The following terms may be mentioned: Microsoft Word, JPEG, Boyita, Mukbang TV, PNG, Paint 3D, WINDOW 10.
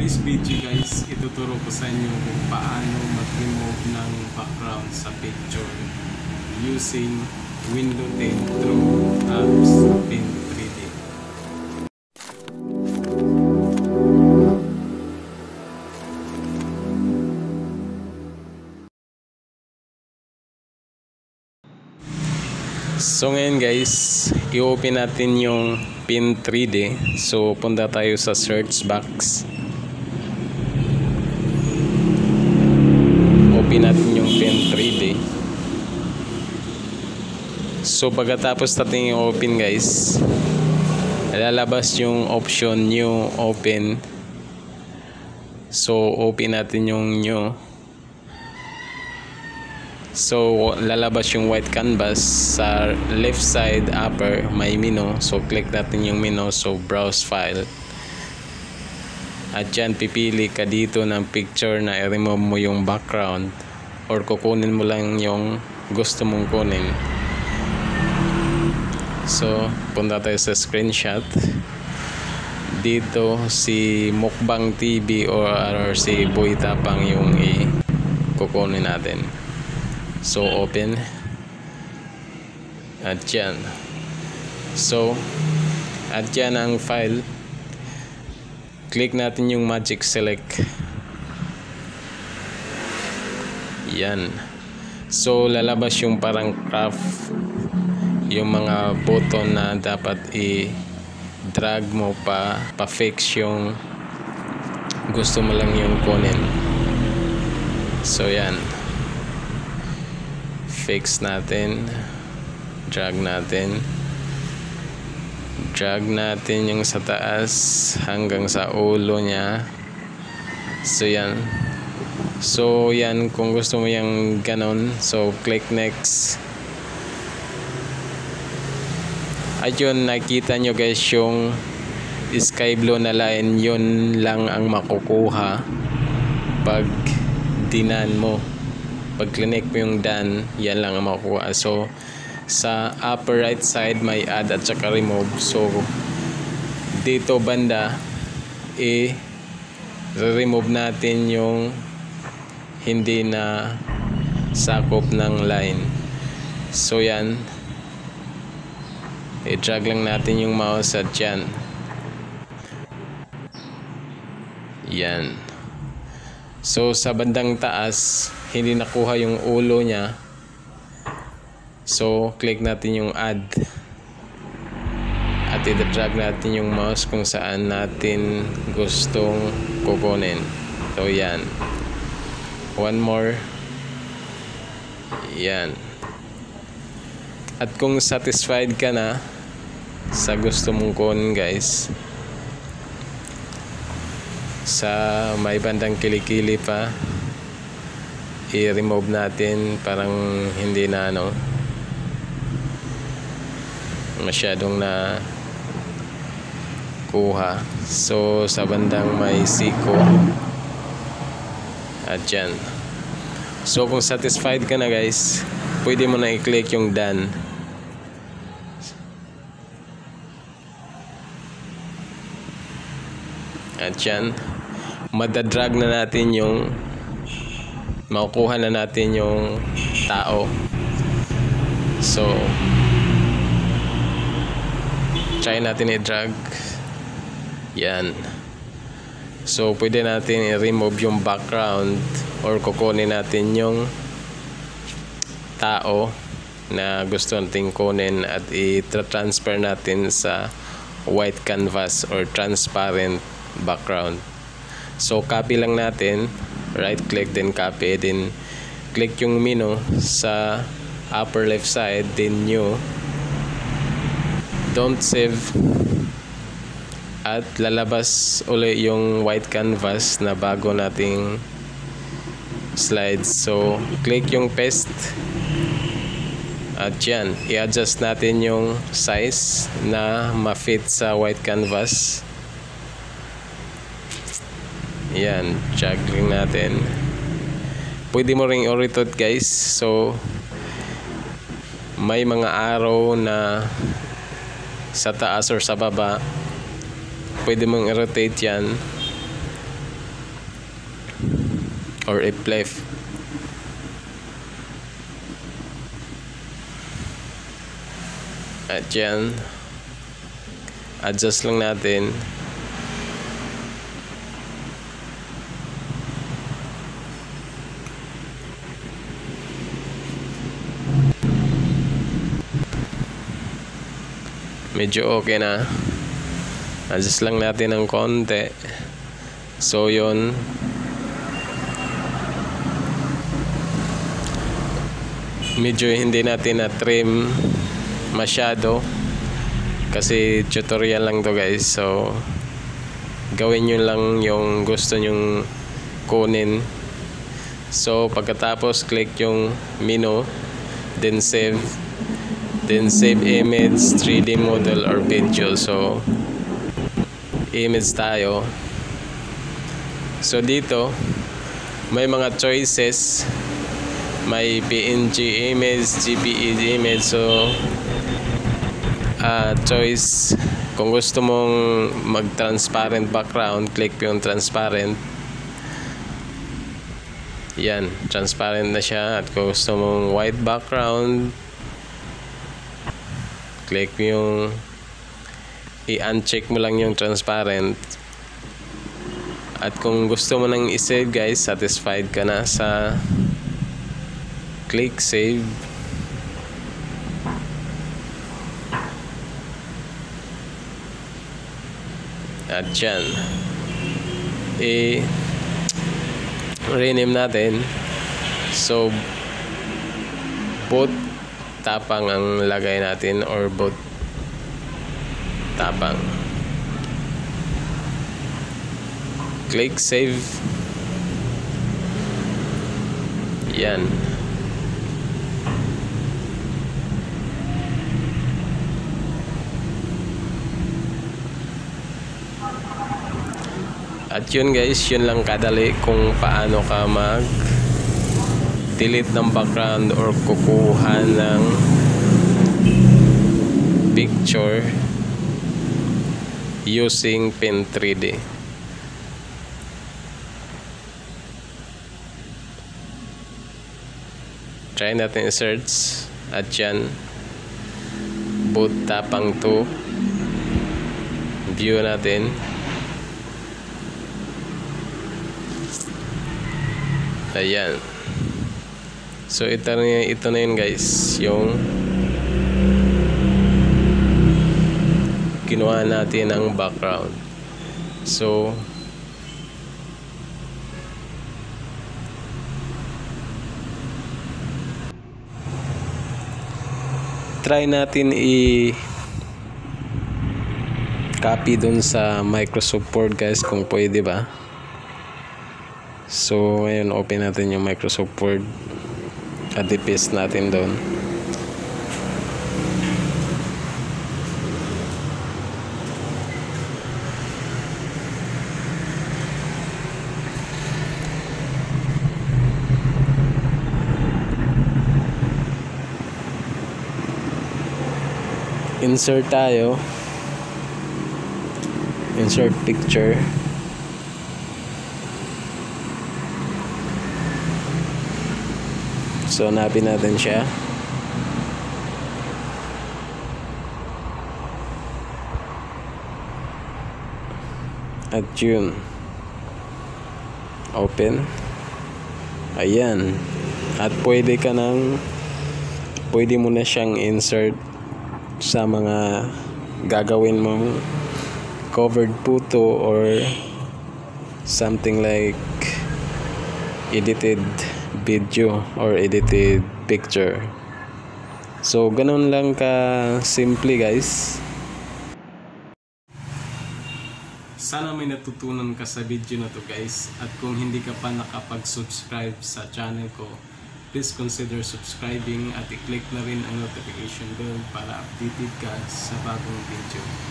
Today's video guys, ituturo ko sa inyo kung paano mag-remove ng background sa picture using Window 10 through apps Paint 3D. So ngayon guys, i-open natin yung Paint 3D. So punta tayo sa search box. Open natin yung Paint 3D. So pagkatapos natin i-open guys, lalabas yung option new open. So open natin yung new. So lalabas yung white canvas. Sa left side upper may menu. So click natin yung menu. So browse file. At dyan, pipili ka dito ng picture na i-remove mo yung background or kukunin mo lang yung gusto mong kunin. So, punta tayo sa screenshot. Dito, si Mukbang TV or si Boyita pang yung i-kukunin natin. So, open. At dyan. So, at dyan ang file. Click natin yung magic select. Yan. So lalabas yung parang craft, yung mga button na dapat i-drag mo pa-fix yung gusto mo lang yung kunin. So yan. Fix natin. Drag natin. Drag natin yung sa taas hanggang sa ulo niya. So yan. So yan, kung gusto mo yung ganon. So click next. At yun, nakita nyo guys yung sky blue na line. Yun lang ang makukuha pag dinan mo. Pag click mo yung done, yan lang ang makukuha. So sa upper right side may add at saka remove. So dito banda i-remove natin yung hindi na sakop ng line. So yan, i-drag lang natin yung mouse at yan. Yan. So sa bandang taas hindi nakuha yung ulo niya. So, click natin yung add. At i-drag natin yung mouse kung saan natin gustong kukunin. So, yan. One more. Yan. At kung satisfied ka na sa gusto mong kunin, guys. Sa may bandang kilikili pa, i-remove natin parang hindi na masyadong na kuha. So sa bandang may siko at dyan. So kung satisfied ka na guys, pwede mo na i-click yung done. At dyan, madadrag na natin yung makukuha na natin yung tao. So try natin i-drag. Yan. So pwede natin i-remove yung background or kukunin natin yung tao na gusto natin kunin at i-transfer natin sa white canvas or transparent background. So copy lang natin, right click then copy, then click yung menu sa upper left side, then new. Don't save. At lalabas uli yung white canvas na bago nating slides. So click yung paste. At yan, i-adjust natin yung size na ma-fit sa white canvas. Yan, juggling natin. Pwede mo ring i-rotate guys. So may mga arrow na sa taas or sa baba, pwede mong i-rotate yan or if left. At yan, adjust lang natin. Medyo okay na. Adjust lang natin ng konti. So yun. Medyo hindi natin na trim masyado kasi tutorial lang to guys, so gawin nyo lang yung gusto nyong kunin. So pagkatapos click yung menu, then save, then save image 3D model or video. So image tayo. So dito may mga choices, may PNG image, JPEG image. So choice kung gusto mong mag transparent background, click yung transparent. Yan, transparent na siya. At kung gusto mong white background, click yung i-uncheck mo lang yung transparent. At kung gusto mo nang i-save guys, satisfied ka na sa click save. At yan, i-rename natin. So both tapang ang lagay natin, or both tapang. Click save. Yan. At yun guys, yun lang kadali kung paano ka mag-delete ng background or kukuha ng picture using Paint 3D. Try natin i-search. At yan, boot tapang to. View natin. Ayan. So ito na yun guys, yung kinuha natin ang background. So try natin i-copy dun sa Microsoft Word guys kung pwede ba. So ngayon open natin yung Microsoft Word at i-paste natin doon. Insert tayo. Insert picture. So hanapin natin siya. At yun, open. Ayan. At pwede mo na siyang insert sa mga gagawin mong covered photo or something like edited video or edited picture. So ganun lang ka simple guys. Sana may natutunan ka sa video na to guys, at kung hindi ka pa nakapag-subscribe sa channel ko, please consider subscribing at i-click na rin ang notification bell para updated ka sa bagong video.